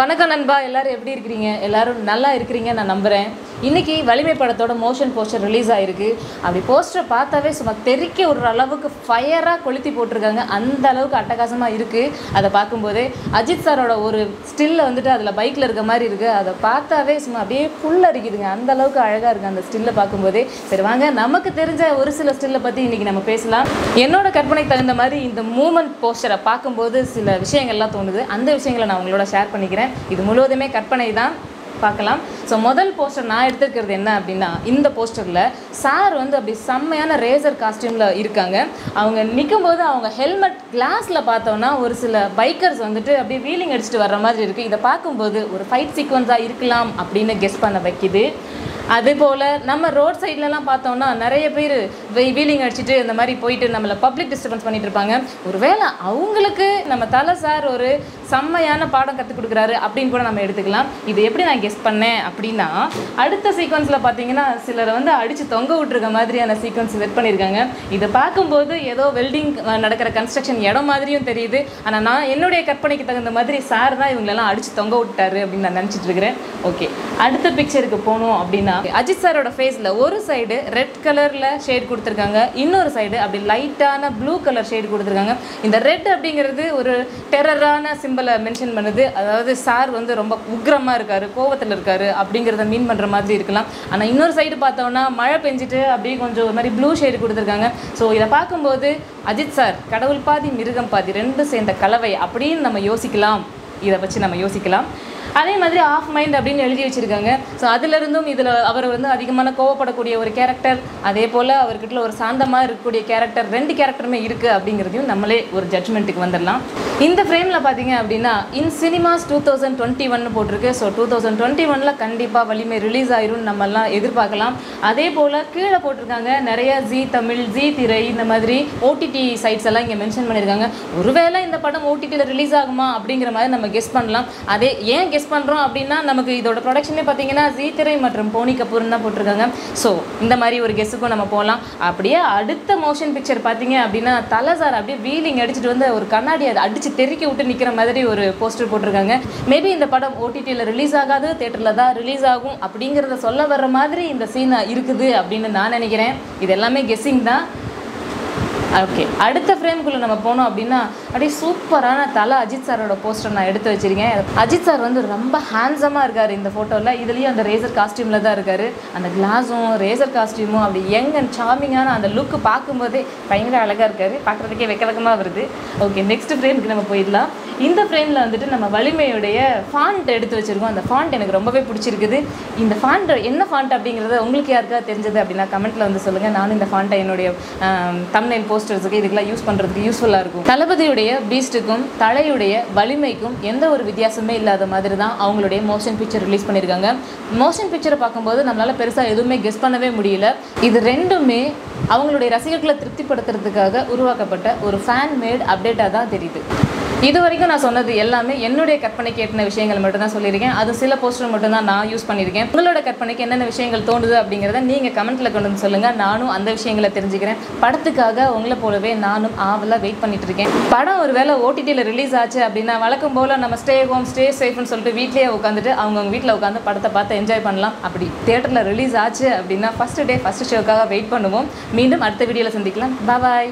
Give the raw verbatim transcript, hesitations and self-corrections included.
வணக்கம் நண்பா, எல்லாரும் எப்படி இருக்கிறீங்க? எல்லாரும் நல்லா இருக்கிறீங்க நான் நம்புகிறேன். இன்றைக்கி வலிமை படத்தோட மோஷன் போஸ்டர் ரிலீஸ் ஆகிருக்கு. அப்படி போஸ்டரை பார்த்தாவே சும்மா தெறிக்க ஒரு அளவுக்கு ஃபயராக கொளுத்தி போட்டிருக்காங்க. அந்த அளவுக்கு அட்டகாசமாக இருக்குது. அதை பார்க்கும்போதே அஜித் சாரோட ஒரு ஸ்டில்லை வந்துட்டு அதில் பைக்கில் இருக்க மாதிரி இருக்குது. அதை பார்த்தாவே சும்மா அப்படியே ஃபுல்லாக இருக்குதுங்க. அந்த அளவுக்கு அழகாக இருக்குது அந்த ஸ்டில்லை பார்க்கும்போதே. சரி வாங்க, நமக்கு தெரிஞ்ச ஒரு சில ஸ்டில்லை பற்றி இன்றைக்கி நம்ம பேசலாம். என்னோடய கற்பனைக்கு தகுந்த மாதிரி இந்த மூமெண்ட் போஸ்டரை பார்க்கும்போது சில விஷயங்கள்லாம் தோணுது. அந்த விஷயங்களை நான் உங்களோட ஷேர் பண்ணிக்கிறேன். இது முழுவதுமே கற்பனை தான், பார்க்கலாம். ஸோ முதல் போஸ்டர் நான் எடுத்துருக்கிறது என்ன அப்படின்னா, இந்த போஸ்டரில் சார் வந்து அப்படி செம்மையான ரேசர் காஸ்டியூமில் இருக்காங்க. அவங்க நிற்கும்போது அவங்க ஹெல்மெட் கிளாஸில் பார்த்தோன்னா ஒரு சில பைக்கர்ஸ் வந்துட்டு அப்படியே வீலிங் அடிச்சுட்டு வர்ற மாதிரி இருக்குது. இதை பார்க்கும்போது ஒரு ஃபைட் சீக்வன்ஸாக இருக்கலாம் அப்படின்னு கெஸ் பண்ண வைக்கிது. அதுபோல் நம்ம ரோட் சைட்லலாம் பார்த்தோம்னா நிறைய பேர் வீலிங் அடிச்சுட்டு இந்த மாதிரி போயிட்டு நம்மளை பப்ளிக் டிஸ்டர்பன்ஸ் பண்ணிட்டு இருப்பாங்க. ஒருவேளை அவங்களுக்கு நம்ம தலை சார் ஒரு செம்மையான பாடம் கற்றுக் கொடுக்குறாரு அப்படின்னு கூட நம்ம எடுத்துக்கலாம். இது எப்படி நான் கெஸ் பண்ணேன் அப்படின்னா, அடுத்த சீக்வன்ஸில் பார்த்தீங்கன்னா சிலரை வந்து அடித்து தொங்க விட்டுருக்க மாதிரியான சீக்வன்ஸ் செட் பண்ணியிருக்காங்க. இதை பார்க்கும்போது ஏதோ வெல்டிங் நடக்கிற கன்ஸ்ட்ரக்ஷன் இடம் மாதிரியும் தெரியுது. ஆனால் நான் என்னுடைய கற்பனைக்கு தகுந்த மாதிரி சார் தான் இவங்களெல்லாம் அடித்து தொங்க விட்டாரு அப்படின்னு நான் நினச்சிட்டு இருக்கிறேன். ஓகே, அடுத்த பிக்சருக்கு போகணும் அப்படின்னா, அஜித் சாரோட ஃபேஸ்ல ஒரு சைடு ரெட் கலர்ல ஷேட் கொடுத்திருக்காங்க, இன்னொரு சைடு அப்படி லைட்டான ப்ளூ கலர் ஷேட் கொடுத்திருக்காங்க. இந்த ரெட் அப்படிங்கிறது ஒரு டெரரான சிம்பலை மென்ஷன் பண்ணுது. அதாவது சார் வந்து ரொம்ப உக்ரமா இருக்காரு, கோபத்தில் இருக்காரு அப்படிங்கிறத மீன் பண்ற மாதிரி இருக்கலாம். ஆனால் இன்னொரு சைடு பார்த்தோம்னா மழை பெஞ்சிட்டு அப்படியே கொஞ்சம் ஒரு மாதிரி ப்ளூ ஷேடு கொடுத்திருக்காங்க. ஸோ இதை பார்க்கும்போது அஜித் சார் கடவுள் பாதி மிருகம் பாதி ரெண்டு சேர்ந்த கலவை அப்படின்னு நம்ம யோசிக்கலாம். இதை வச்சு நம்ம யோசிக்கலாம். அதே மாதிரி ஆஃப் மைண்ட் அப்படின்னு எழுதி வச்சுருக்காங்க. ஸோ அதிலிருந்தும் இதில் அவர் வந்து அதிகமான கோவப்படக்கூடிய ஒரு கேரக்டர், அதே போல் அவர்கிட்ட ஒரு சாந்தமாக இருக்கக்கூடிய கேரக்டர், ரெண்டு கேரக்டருமே இருக்குது அப்படிங்கிறதையும் நம்மளே ஒரு ஜட்மெண்ட்டுக்கு வந்துடலாம். இந்த ஃப்ரேமில் பார்த்தீங்க அப்படின்னா in cinemas two thousand twenty ஒன்னு போட்டிருக்கு. ஸோ டூ தௌசண்ட் டுவெண்ட்டி ஒனில் கண்டிப்பாக வலிமை ரிலீஸ் ஆயிரும்னு நம்மெல்லாம் எதிர்பார்க்கலாம். அதே போல் கீழே போட்டிருக்காங்க நிறையா ஜி தமிழ், ஜி திரை, இந்த மாதிரி ஓடிடி சைட்ஸ் எல்லாம் இங்கே மென்ஷன் பண்ணியிருக்காங்க. ஒருவேளை இந்த படம் ஓடிடியில் ரிலீஸ் ஆகுமா அப்படிங்கிற மாதிரி நம்ம கெஸ் பண்ணலாம். அதே ஏன் கெஸ் பண்ணுறோம் அப்படின்னா, நமக்கு இதோட ப்ரொடக்ஷனே பார்த்தீங்கன்னா ஜீ திரை மற்றும் போனி கபூர்னு தான் போட்டிருக்காங்க. ஸோ இந்த மாதிரி ஒரு கெஸ்ஸுக்கும் நம்ம போகலாம். அப்படியே அடுத்த மோஷன் பிக்சர் பார்த்தீங்க அப்படின்னா, தலை சார் அப்படியே வீலிங் அடிச்சுட்டு வந்து ஒரு கண்ணாடி அதை அடித்து தெறிக்க விட்டு நிற்கிற மாதிரி ஒரு போஸ்டர் போட்டிருக்காங்க. மேபி இந்த படம் ஓடிடியில் ரிலீஸ் ஆகாது, தேட்டரில் தான் ரிலீஸ் ஆகும் அப்படிங்கிறத சொல்ல வர்ற மாதிரி இந்த சீனா இருக்குது அப்படின்னு நான் நினைக்கிறேன். இது எல்லாமே கெஸ்ஸிங் தான். ஓகே, அடுத்த ஃப்ரேம்குள்ளே நம்ம போனோம் அப்படின்னா அப்படியே சூப்பரான தலை அஜித் சாரோட போஸ்டர் நான் எடுத்து வச்சுருக்கேன். அஜித் சார் வந்து ரொம்ப ஹேண்ட்ஸமாக இருக்கார் இந்த ஃபோட்டோவில். இதுலேயும் அந்த ரேசர் காஸ்டியூமில் தான் இருக்கார். அந்த கிளாஸும் ரேசர் காஸ்டியூமும் அப்படி யங் அண்ட் சார்மிங்கான அந்த லுக்கு பார்க்கும்போதே பயங்கர அழகாக இருக்கார். பார்க்குறதுக்கே வெக்கவெக்கமாக வருது. ஓகே, நெக்ஸ்ட் ஃப்ரேமுக்கு நம்ம போயிடலாம். இந்த ஃப்ரேமில் வந்துட்டு நம்ம வலிமையுடைய ஃபாண்ட் எடுத்து வச்சுருக்கோம். அந்த ஃபாண்ட் எனக்கு ரொம்பவே பிடிச்சிருக்குது. இந்த ஃபாண்ட் என்ன ஃபாண்ட் அப்படிங்கிறத உங்களுக்கு யாருக்காக தெரிஞ்சது அப்படின்னா கமெண்ட்டில் வந்து சொல்லுங்கள். நானும் இந்த ஃபாண்ட்டை என்னுடைய தம்ப்நெயில் போஸ்டர்ஸுக்கு இதுக்கெல்லாம் யூஸ் பண்ணுறதுக்கு யூஸ்ஃபுல்லாக இருக்கும். தளபதியுடைய பீஸ்ட்டுக்கும் தலையுடைய வலிமைக்கும் எந்த ஒரு வித்தியாசமே இல்லாத மாதிரி தான் அவங்களுடைய மோஷன் பிக்சர் ரிலீஸ் பண்ணியிருக்காங்க. மோஷன் பிக்சரை பார்க்கும்போது நம்மளால் பெருசாக எதுவுமே கெஸ் பண்ணவே முடியல. இது ரெண்டுமே அவங்களுடைய ரசிகர்களை திருப்திப்படுத்துறதுக்காக உருவாக்கப்பட்ட ஒரு ஃபேன் மேட் அப்டேட்டாக தான் தெரியுது. இது வரைக்கும் நான் சொன்னது எல்லாமே என்னுடைய கற்பனைக்கு ஏற்றின விஷயங்கள் மட்டும்தான் சொல்லியிருக்கேன். அது சில போஸ்டர் மட்டும்தான் நான் யூஸ் பண்ணியிருக்கேன். உங்களோட கற்பனைக்கு என்னென்ன விஷயங்கள் தோணுது அப்படிங்கிறத நீங்கள் கமெண்ட்டில் கொண்டு வந்து சொல்லுங்கள். நானும் அந்த விஷயங்களை தெரிஞ்சுக்கிறேன். படத்துக்காக உங்களை போலவே நானும் ஆவலாக வெயிட் பண்ணிட்டு இருக்கேன். படம் ஒரு வேளை ஓடிடியில் ரிலீஸ் ஆச்சு அப்படின்னா வழக்கம் போல் நம்ம ஸ்டே ஹோம் ஸ்டே சேஃப்னு சொல்லிட்டு வீட்லேயே உட்காந்துட்டு அவங்கவுங்க வீட்டில் உட்காந்து படத்தை பார்த்து என்ஜாய் பண்ணலாம். அப்படி தேட்டரில் ரிலீஸ் ஆச்சு அப்படின்னா ஃபஸ்ட்டு டே ஃபஸ்ட்டு ஷோக்காக வெயிட் பண்ணுவோம். மீண்டும் அடுத்த வீடியோவில் சந்திக்கலாம். பாய்.